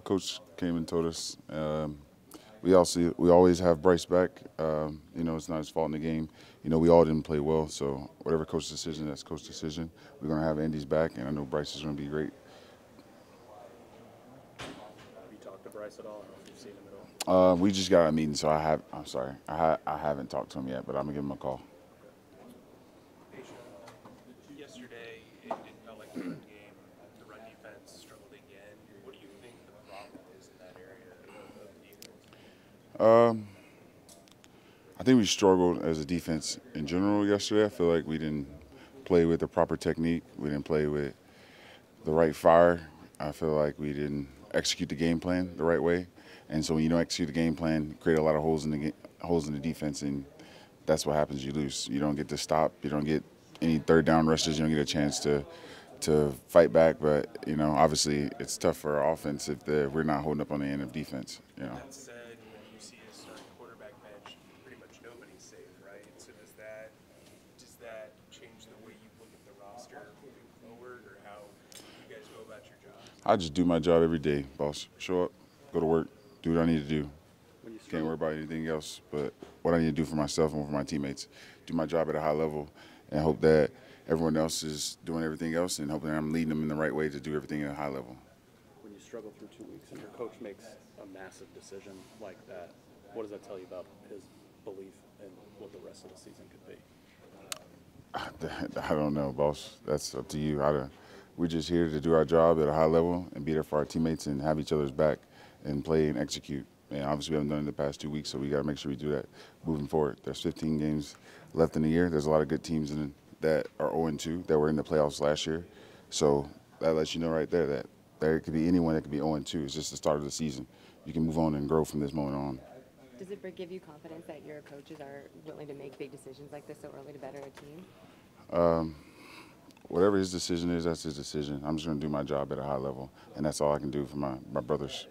Coach came and told us. We always have Bryce back. You know, it's not his fault in the game. You know, we all didn't play well, so whatever coach's decision, that's coach's decision. We're going to have Andy's back, and I know Bryce is going to be great. Have you talked to Bryce at all, or have you seen him at all? We just got a meeting, so I haven't talked to him yet, but I'm going to give him a call. Yesterday, it felt like the run game, the run defense struggled again. What do you think the problem is in that area of the defense? I think we struggled as a defense in general yesterday. I feel like we didn't play with the proper technique. We didn't play with the right fire. I feel like we didn't execute the game plan the right way. And so when you don't execute the game plan, you create a lot of holes in the defense, and that's what happens. You lose. You don't get to stop. You don't get any third down rushes. You don't get a chance to fight back. But, you know, obviously it's tough for our offense if we're not holding up on the end of defense, you know. That said, you see a starting quarterback bench, pretty much nobody's safe, right? So does that change the way you look at the roster moving forward, or how you guys go about your job? I just do my job every day, boss. Show up, go to work, do what I need to do. Can't worry about anything else but what I need to do for myself and for my teammates. Do my job at a high level, and hope that everyone else is doing everything else, and hope that I'm leading them in the right way to do everything at a high level. When you struggle through 2 weeks and your coach makes a massive decision like that, what does that tell you about his belief in what the rest of the season could be? I don't know, boss. That's up to you. We're just here to do our job at a high level and be there for our teammates and have each other's back and play and execute. And obviously we haven't done it in the past 2 weeks, so we got to make sure we do that moving forward. There's 15 games left in the year. There's a lot of good teams that are 0-2 that were in the playoffs last year. So that lets you know right there that there could be anyone that could be 0-2. It's just the start of the season. You can move on and grow from this moment on. Does it give you confidence that your coaches are willing to make big decisions like this so early to better a team? Whatever his decision is, that's his decision. I'm just going to do my job at a high level, and that's all I can do for my brothers.